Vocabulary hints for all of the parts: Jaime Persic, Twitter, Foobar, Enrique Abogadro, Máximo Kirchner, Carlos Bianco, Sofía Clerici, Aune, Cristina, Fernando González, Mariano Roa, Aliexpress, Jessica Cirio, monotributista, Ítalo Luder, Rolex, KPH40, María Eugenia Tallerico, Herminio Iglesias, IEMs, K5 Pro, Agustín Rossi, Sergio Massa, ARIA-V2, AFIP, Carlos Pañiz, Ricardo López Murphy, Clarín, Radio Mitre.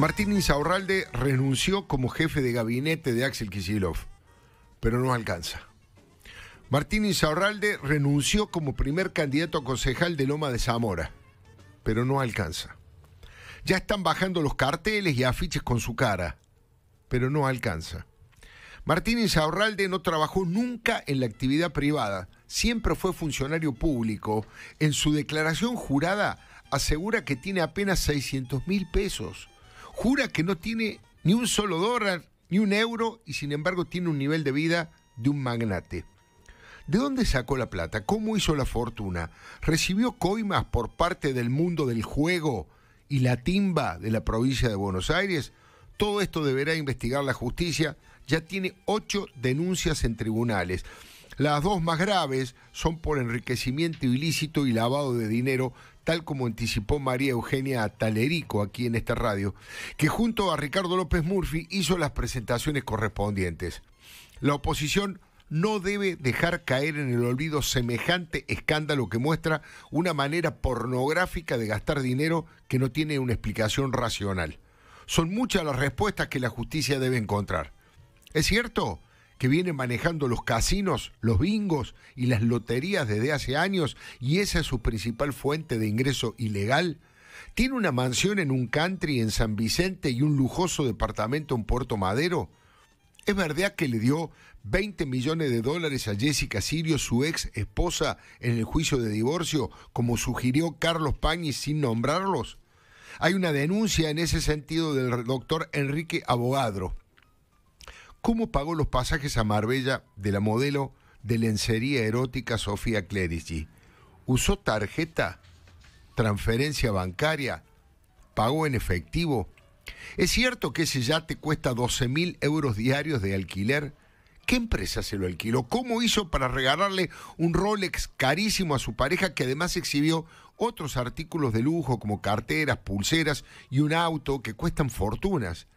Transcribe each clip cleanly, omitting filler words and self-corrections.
Martín Insaurralde renunció como jefe de gabinete de Axel Kicillof, pero no alcanza. Martín Insaurralde renunció como primer candidato a concejal de Loma de Zamora, pero no alcanza. Ya están bajando los carteles y afiches con su cara, pero no alcanza. Martín Insaurralde no trabajó nunca en la actividad privada, siempre fue funcionario público. En su declaración jurada asegura que tiene apenas 600.000 pesos. Jura que no tiene ni un solo dólar, ni un euro, y sin embargo tiene un nivel de vida de un magnate. ¿De dónde sacó la plata? ¿Cómo hizo la fortuna? ¿Recibió coimas por parte del mundo del juego y la timba de la provincia de Buenos Aires? Todo esto deberá investigar la justicia. Ya tiene 8 denuncias en tribunales. Las 2 más graves son por enriquecimiento ilícito y lavado de dinero, tal como anticipó María Eugenia Tallerico aquí en esta radio, que junto a Ricardo López Murphy hizo las presentaciones correspondientes. La oposición no debe dejar caer en el olvido semejante escándalo que muestra una manera pornográfica de gastar dinero que no tiene una explicación racional. Son muchas las respuestas que la justicia debe encontrar. ¿Es cierto que viene manejando los casinos, los bingos y las loterías desde hace años y esa es su principal fuente de ingreso ilegal? ¿Tiene una mansión en un country en San Vicente y un lujoso departamento en Puerto Madero? ¿Es verdad que le dio $20 millones a Jessica Cirio, su ex esposa, en el juicio de divorcio, como sugirió Carlos Pañiz sin nombrarlos? Hay una denuncia en ese sentido del doctor Enrique Abogadro. ¿Cómo pagó los pasajes a Marbella de la modelo de lencería erótica Sofía Clerici? ¿Usó tarjeta? ¿Transferencia bancaria? ¿Pagó en efectivo? ¿Es cierto que ese yate cuesta 12.000 euros diarios de alquiler? ¿Qué empresa se lo alquiló? ¿Cómo hizo para regalarle un Rolex carísimo a su pareja, que además exhibió otros artículos de lujo como carteras, pulseras y un auto que cuestan fortunas?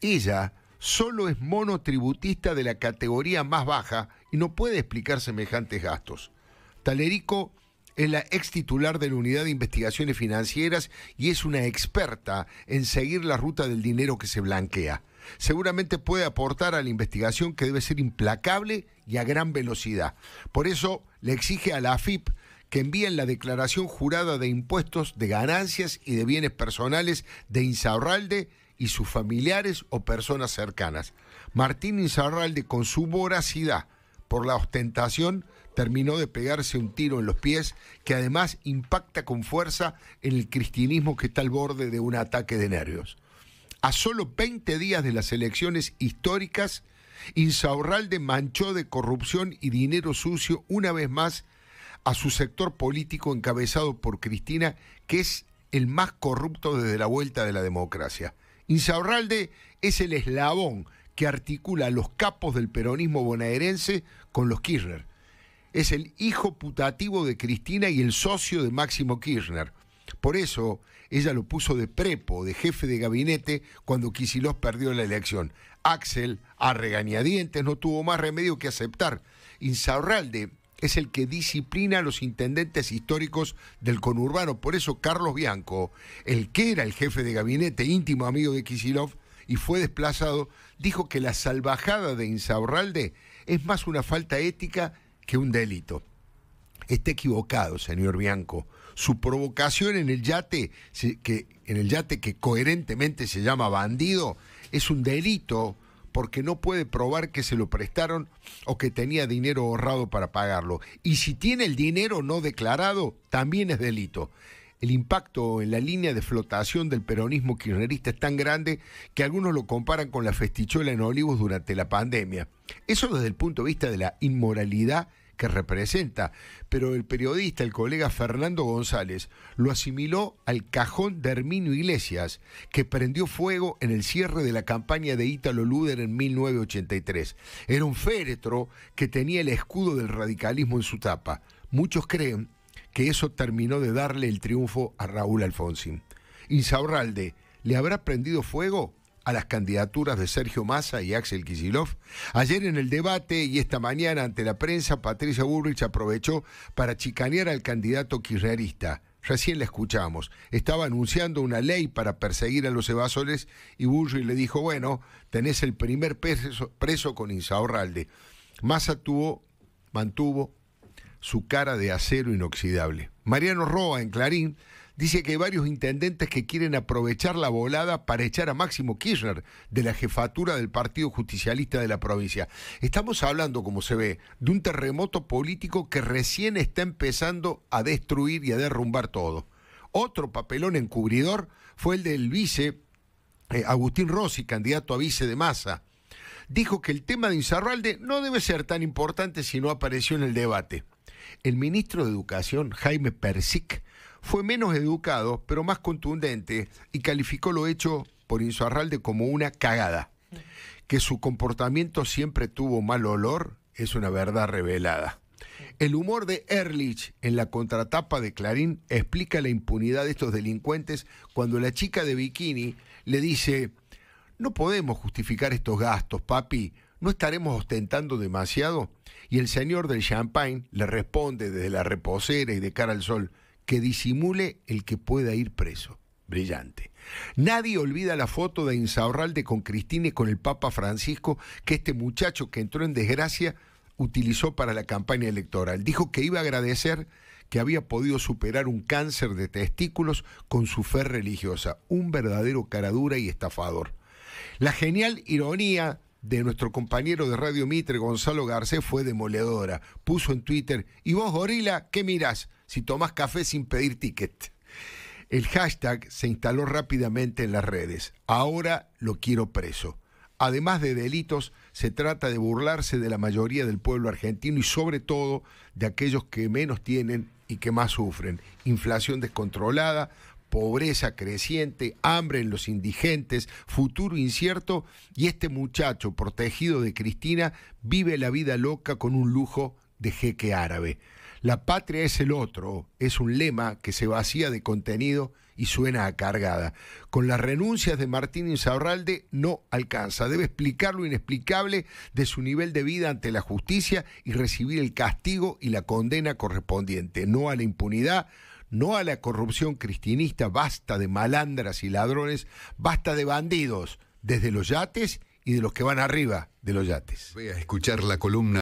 Ella solo es monotributista de la categoría más baja y no puede explicar semejantes gastos. Tallerico es la ex titular de la Unidad de Investigaciones Financieras y es una experta en seguir la ruta del dinero que se blanquea. Seguramente puede aportar a la investigación, que debe ser implacable y a gran velocidad. Por eso le exige a la AFIP que envíen la declaración jurada de impuestos de ganancias y de bienes personales de Insaurralde y sus familiares o personas cercanas. Martín Insaurralde, con su voracidad por la ostentación, terminó de pegarse un tiro en los pies que además impacta con fuerza en el cristinismo, que está al borde de un ataque de nervios. A solo 20 días de las elecciones históricas, Insaurralde manchó de corrupción y dinero sucio una vez más a su sector político, encabezado por Cristina, que es el más corrupto desde la vuelta de la democracia. Insaurralde es el eslabón que articula a los capos del peronismo bonaerense con los Kirchner. Es el hijo putativo de Cristina y el socio de Máximo Kirchner. Por eso ella lo puso de prepo, de jefe de gabinete, cuando Kicillof perdió la elección. Axel, a regañadientes, no tuvo más remedio que aceptar. Insaurralde es el que disciplina a los intendentes históricos del conurbano. Por eso Carlos Bianco, el que era el jefe de gabinete, íntimo amigo de Kicillof, y fue desplazado, dijo que la salvajada de Insaurralde es más una falta ética que un delito. Está equivocado, señor Bianco. Su provocación en el yate, que coherentemente se llama bandido, es un delito, porque no puede probar que se lo prestaron o que tenía dinero ahorrado para pagarlo. Y si tiene el dinero no declarado, también es delito. El impacto en la línea de flotación del peronismo kirchnerista es tan grande que algunos lo comparan con la festichola en Olivos durante la pandemia. Eso desde el punto de vista de la inmoralidad que representa. Pero el periodista, el colega Fernando González, lo asimiló al cajón de Herminio Iglesias, que prendió fuego en el cierre de la campaña de Ítalo Luder en 1983. Era un féretro que tenía el escudo del radicalismo en su tapa. Muchos creen que eso terminó de darle el triunfo a Raúl Alfonsín. Insaurralde le habrá prendido fuego a las candidaturas de Sergio Massa y Axel Kicillof. Ayer en el debate y esta mañana ante la prensa, Patricia Bullrich aprovechó para chicanear al candidato kirchnerista. Recién la escuchamos. Estaba anunciando una ley para perseguir a los evasores y Bullrich le dijo, bueno, tenés el primer preso con Insaurralde. Massa mantuvo su cara de acero inoxidable. Mariano Roa, en Clarín, dice que hay varios intendentes que quieren aprovechar la volada para echar a Máximo Kirchner de la jefatura del Partido Justicialista de la provincia. Estamos hablando, como se ve, de un terremoto político que recién está empezando a destruir y a derrumbar todo. Otro papelón encubridor fue el del vice Agustín Rossi, candidato a vice de Massa. Dijo que el tema de Insaurralde no debe ser tan importante si no apareció en el debate. El ministro de Educación, Jaime Persic, fue menos educado, pero más contundente, y calificó lo hecho por Insaurralde como una cagada. Que su comportamiento siempre tuvo mal olor es una verdad revelada. El humor de Ehrlich en la contratapa de Clarín explica la impunidad de estos delincuentes cuando la chica de bikini le dice, no podemos justificar estos gastos, papi, ¿no estaremos ostentando demasiado? Y el señor del champagne le responde desde la reposera y de cara al sol, que disimule el que pueda ir preso. Brillante. Nadie olvida la foto de Insaurralde con Cristina y con el Papa Francisco que este muchacho que entró en desgracia utilizó para la campaña electoral. Dijo que iba a agradecer que había podido superar un cáncer de testículos con su fe religiosa. Un verdadero caradura y estafador. La genial ironía de nuestro compañero de Radio Mitre, Gonzalo Garcés, fue demoledora. Puso en Twitter, ¿y vos, gorila, qué mirás? Si tomás café sin pedir ticket. El hashtag se instaló rápidamente en las redes. Ahora lo quiero preso. Además de delitos, se trata de burlarse de la mayoría del pueblo argentino y sobre todo de aquellos que menos tienen y que más sufren. Inflación descontrolada, pobreza creciente, hambre en los indigentes, futuro incierto y este muchacho protegido de Cristina vive la vida loca con un lujo de jeque árabe. La patria es el otro, es un lema que se vacía de contenido y suena a cargada. Con las renuncias de Martín Insaurralde no alcanza. Debe explicar lo inexplicable de su nivel de vida ante la justicia y recibir el castigo y la condena correspondiente. No a la impunidad, no a la corrupción cristinista. Basta de malandras y ladrones, basta de bandidos, desde los yates y de los que van arriba de los yates. Voy a escuchar la columna.